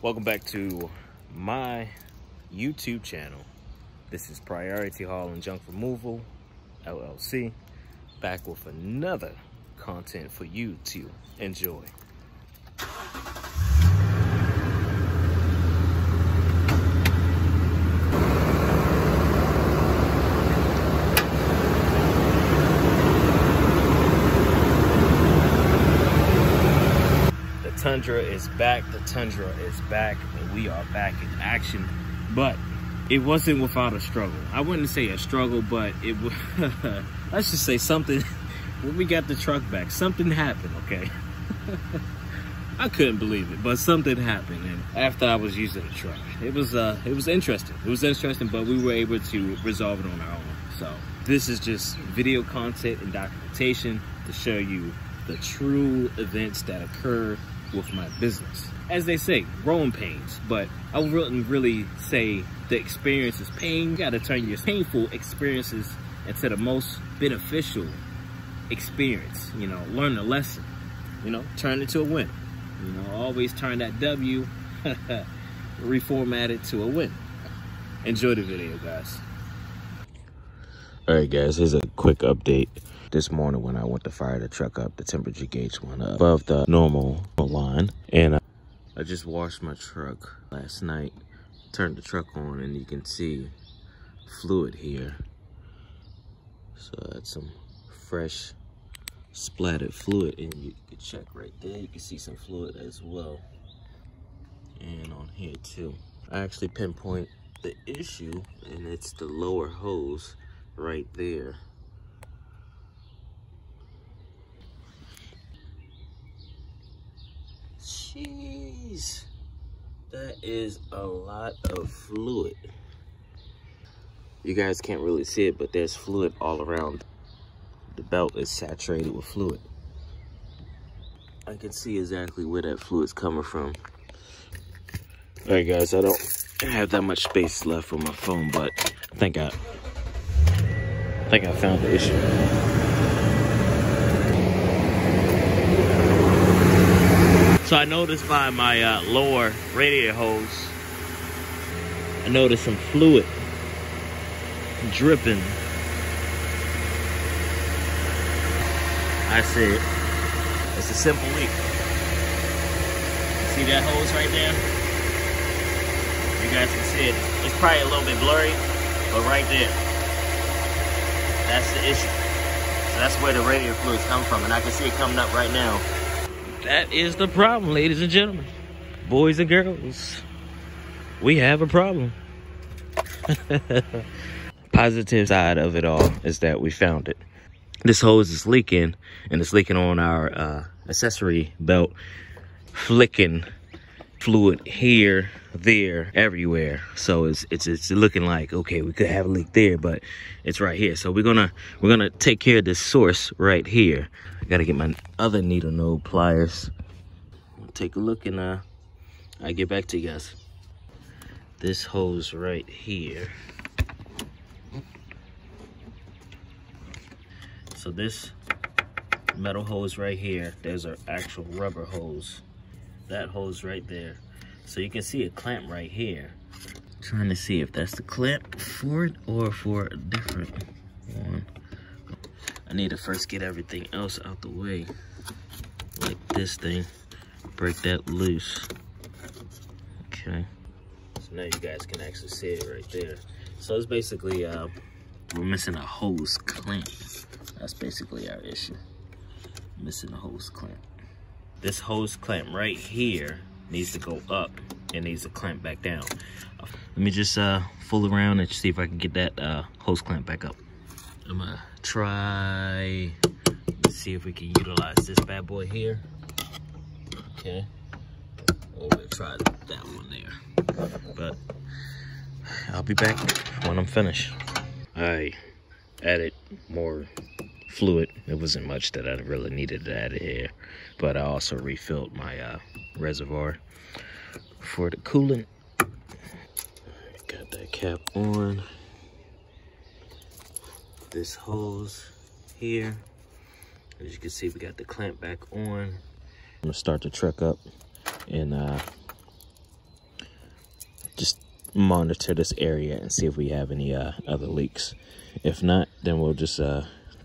Welcome back to my YouTube channel. This is Priority Haul and Junk Removal, LLC, back with another content for you to enjoy. Tundra is back, the Tundra is back, and we are back in action. But it wasn't without a struggle. I wouldn't say a struggle, but it was, let's just say something. When we got the truck back, something happened, okay? I couldn't believe it, but something happened. And after I was using the truck, it was interesting. It was interesting, but we were able to resolve it on our own. So this is just video content and documentation to show you the true events that occur with my business. As they say, growing pains, but I wouldn't really say the experience is pain. You gotta turn your painful experiences into the most beneficial experience, you know, learn a lesson, you know, turn it to a win. You know, always turn that W, reformat it to a win. Enjoy the video, guys. All right, guys, here's a quick update. This morning when I went to fire the truck up, the temperature gauge went up above the normal line. And I just washed my truck last night, turned the truck on, and you can see fluid here. So that's some fresh splattered fluid. And you can check right there, you can see some fluid as well. And on here too. I actually pinpoint the issue, and it's the lower hose right there. Jeez, that is a lot of fluid. You guys can't really see it, but there's fluid all around. The belt is saturated with fluid. I can see exactly where that fluid's coming from. All right, guys, I don't have that much space left for my phone, but I think I found the issue. So I noticed by my lower radiator hose, I noticed some fluid dripping. I see it. It's a simple leak. See that hose right there? You guys can see it. It's probably a little bit blurry, but right there. That's the issue. So that's where the radiator fluids come from, and I can see it coming up right now. That is the problem, ladies and gentlemen. Boys and girls, we have a problem. Positive side of it all is that we found it. This hose is leaking, and it's leaking on our accessory belt, flicking fluid here, there, everywhere. So it's looking like, okay, we could have a leak there, but it's right here. So we're gonna take care of this source right here. I gotta get my other needle node pliers. I'll take a look, and I'll get back to you guys. This hose right here, so this metal hose right here, there's our actual rubber hose. That hose right there. So you can see a clamp right here. Trying to see if that's the clamp for it or for a different one. I need to first get everything else out the way. Like this thing. Break that loose. Okay. So now you guys can actually see it right there. So it's basically, we're missing a hose clamp. That's basically our issue. Missing a hose clamp. This hose clamp right here needs to go up and needs to clamp back down. Let me just fool around and see if I can get that hose clamp back up. I'm gonna try, let's see if we can utilize this bad boy here. Okay, we'll try that one there. But I'll be back when I'm finished. I added more fluid. It wasn't much that I really needed to add here, but I also refilled my reservoir for the coolant. Got that cap on. This hose here, as you can see, we got the clamp back on. I'm gonna start the truck up and just monitor this area and see if we have any other leaks. If not, then we'll just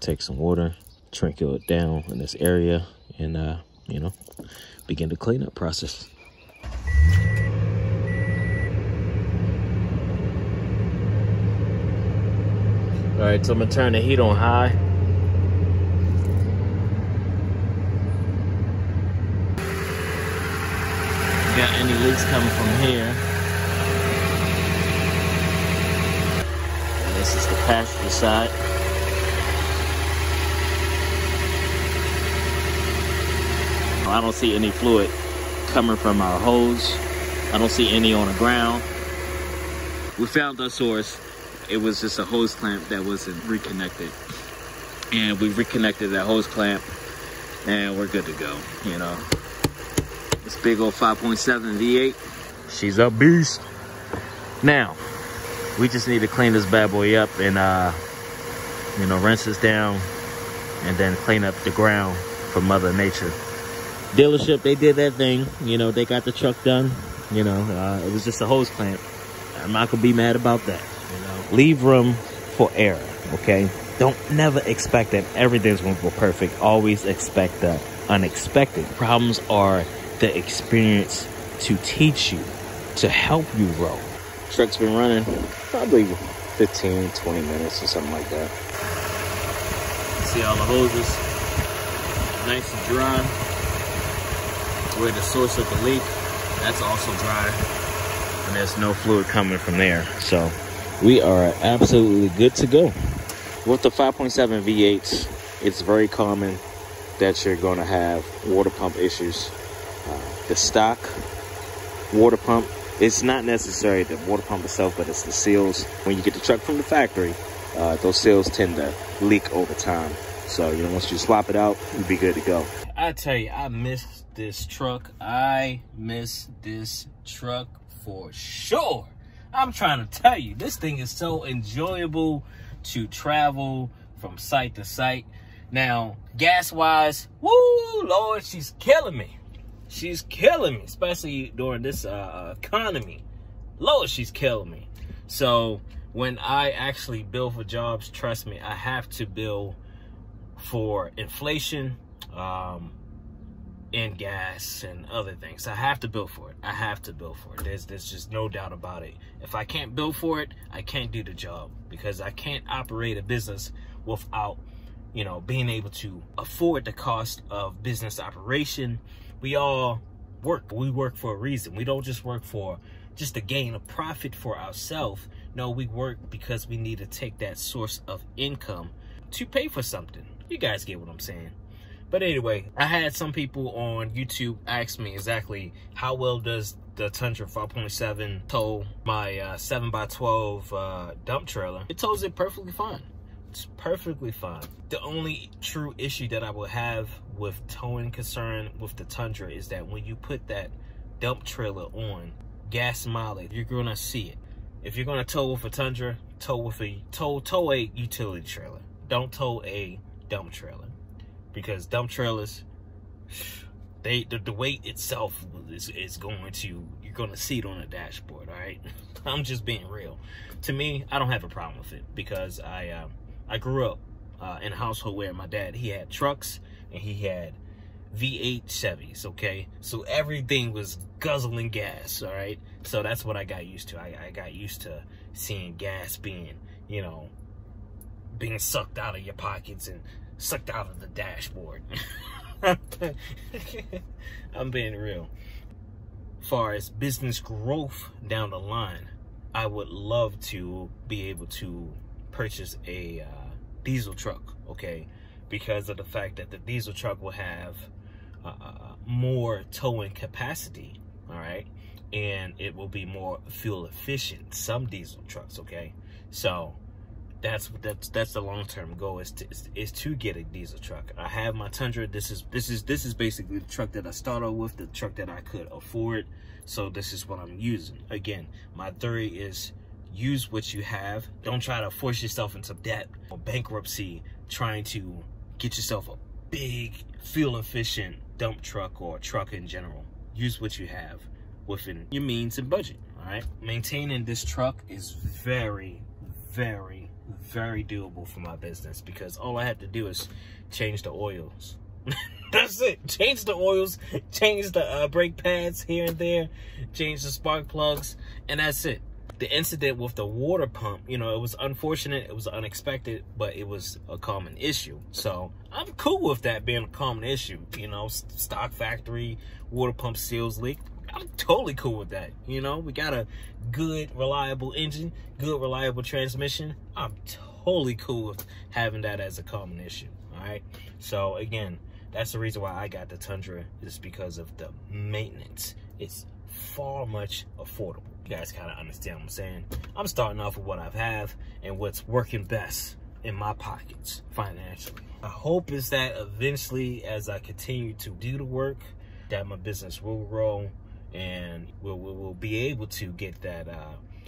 take some water, trickle it down in this area, and you know, begin the cleanup process. All right, so I'm gonna turn the heat on high. Got any leaks coming from here. And this is the passenger side. I don't see any fluid coming from our hose. I don't see any on the ground. We found the source. It was just a hose clamp that wasn't reconnected, and we reconnected that hose clamp, and we're good to go. You know, this big old 5.7 V8, she's a beast. Now we just need to clean this bad boy up and you know, rinse this down and then clean up the ground for Mother Nature. Dealership, they did that thing, you know, they got the truck done, you know. It was just a hose clamp. I'm not gonna be mad about that. Leave room for error, okay? Don't never expect that everything's going to go perfect. Always expect the unexpected. Problems are the experience to teach you, to help you grow. Truck's been running probably 15, 20 minutes or something like that. See all the hoses? Nice and dry. Where the source of the leak, that's also dry. And there's no fluid coming from there, so... we are absolutely good to go. With the 5.7 V8s, it's very common that you're going to have water pump issues. The stock water pump, it's not necessarily the water pump itself, but it's the seals. When you get the truck from the factory, those seals tend to leak over time. So, you know, once you swap it out, you'll be good to go. I tell you, I miss this truck. I miss this truck for sure. I'm trying to tell you, this thing is so enjoyable to travel from site to site. Now, gas-wise, woo, Lord, she's killing me. She's killing me, especially during this economy. Lord, she's killing me. So when I actually build for jobs, trust me, I have to build for inflation and gas and other things. I have to build for it. I have to build for it. There's just no doubt about it. If I can't build for it, I can't do the job, because I can't operate a business without, you know, being able to afford the cost of business operation. We all work, but we work for a reason. We don't just work for just to gain a profit for ourselves. No, we work because we need to take that source of income to pay for something. You guys get what I'm saying? But anyway, I had some people on YouTube ask me exactly how well does the Tundra 5.7 tow my 7x12 dump trailer. It tows it perfectly fine. It's perfectly fine. The only true issue that I will have with towing concern with the Tundra is that when you put that dump trailer on gas mileage, you're going to see it. If you're going to tow with a Tundra, tow a utility trailer. Don't tow a dump trailer. Because dump trailers, the weight itself is going to, you're going to see it on the dashboard, all right? I'm just being real. To me, I don't have a problem with it, because I grew up in a household where my dad, he had trucks and he had V8 Chevys, okay? So everything was guzzling gas, all right? So that's what I got used to. I got used to seeing gas being, you know, being sucked out of your pockets and sucked out of the dashboard. I'm being real. As far as business growth down the line, I would love to be able to purchase a diesel truck, okay? Because of the fact that the diesel truck will have more towing capacity, all right? And it will be more fuel efficient, some diesel trucks, okay? So That's the long-term goal, is to get a diesel truck. I have my Tundra. This is basically the truck that I started with, the truck that I could afford. So this is what I'm using. Again, my theory is use what you have. Don't try to force yourself into debt or bankruptcy trying to get yourself a big fuel efficient dump truck or a truck in general. Use what you have. within your means and budget, all right? Maintaining this truck is very, very doable for my business, because all I have to do is change the oils. That's it. Change the oils, change the brake pads here and there, change the spark plugs, and that's it. The incident with the water pump, you know, it was unfortunate, it was unexpected, but it was a common issue. So I'm cool with that being a common issue. You know, stock factory water pump seals leak. I'm totally cool with that. You know, we got a good, reliable engine, good, reliable transmission. I'm totally cool with having that as a common issue. All right. So again, that's the reason why I got the Tundra, is because of the maintenance. It's far much affordable. You guys kind of understand what I'm saying. I'm starting off with what I have and what's working best in my pockets financially. My hope is that eventually, as I continue to do the work, that my business will grow, and we'll be able to get that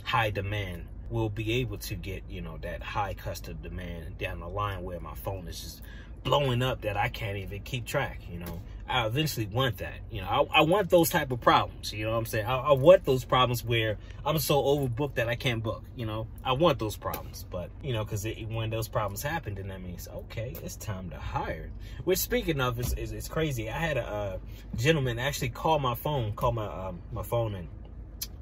high demand. We'll be able to get, you know, that high customer demand down the line, where my phone is just blowing up that I can't even keep track. You know, I eventually want that. You know, I want those type of problems. You know what I'm saying? I want those problems where I'm so overbooked that I can't book. You know, I want those problems. But, you know, because when those problems happen, then that means, okay, it's time to hire. Which, speaking of, it's crazy. I had a gentleman actually call my phone and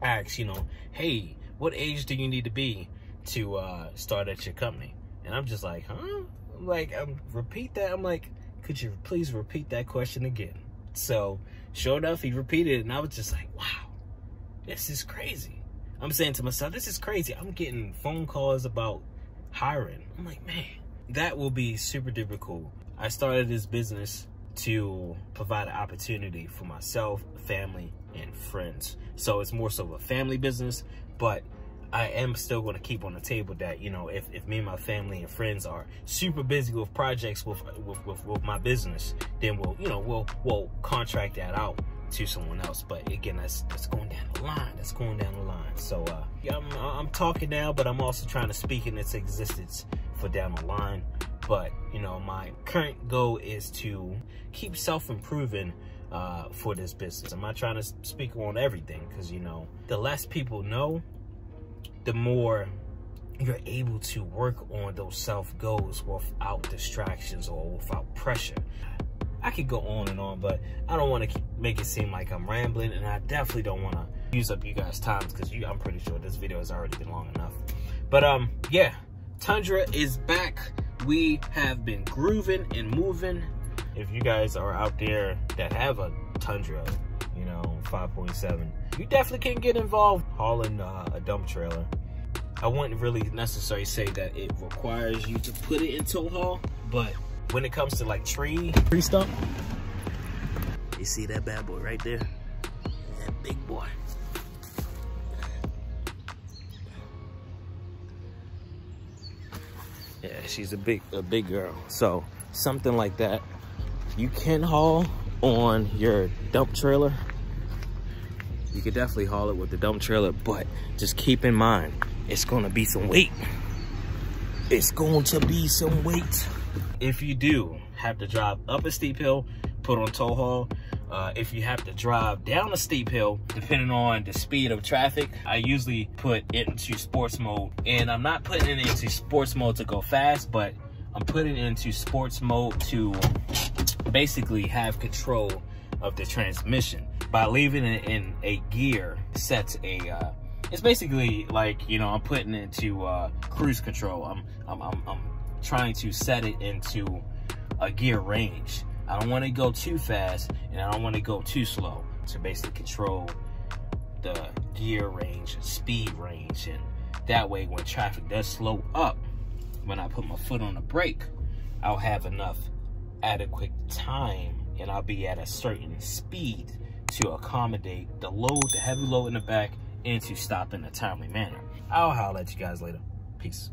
ask, you know, hey, what age do you need to be to start at your company? And I'm just like, huh? I'm like, repeat that. I'm like, could you please repeat that question again? So sure enough, he repeated it, and I was just like, wow, this is crazy. I'm saying to myself, this is crazy. I'm getting phone calls about hiring. I'm like, man, that will be super duper cool. I started this business to provide an opportunity for myself, family, and friends. So it's more so a family business, but I am still going to keep on the table that, you know, if me and my family and friends are super busy with projects with my business, then we'll contract that out to someone else. But again, that's going down the line. That's going down the line. So yeah, I'm talking now, but I'm also trying to speak in its existence for down the line. But, you know, my current goal is to keep self-improving for this business. I'm not trying to speak on everything, because, you know, the less people know, the more you're able to work on those self goals without distractions or without pressure. I could go on and on, but I don't want to make it seem like I'm rambling, and I definitely don't want to use up you guys' time, because I'm pretty sure this video has already been long enough. But yeah, Tundra is back. We have been grooving and moving. If you guys are out there that have a Tundra, you know, 5.7, you definitely can get involved hauling a dump trailer. I wouldn't really necessarily say that it requires you to put it in tow haul, but when it comes to like tree stump, you see that bad boy right there? That big boy. Yeah, she's a big girl. So something like that, you can haul on your dump trailer. You could definitely haul it with the dump trailer, but just keep in mind, it's gonna be some weight. It's going to be some weight. If you do have to drive up a steep hill, put on tow haul. If you have to drive down a steep hill, depending on the speed of traffic, I usually put it into sports mode. And I'm not putting it into sports mode to go fast, but I'm putting it into sports mode to basically have control of the transmission. By leaving it in a gear, sets a it's basically like, you know, I'm putting it into cruise control. I'm trying to set it into a gear range. I don't want to go too fast, and I don't want to go too slow, to basically control the gear range, speed range. And that way, when traffic does slow up, when I put my foot on the brake, I'll have enough adequate time, and I'll be at a certain speed to accommodate the load, the heavy load in the back, and to stop in a timely manner. I'll holler at you guys later. Peace.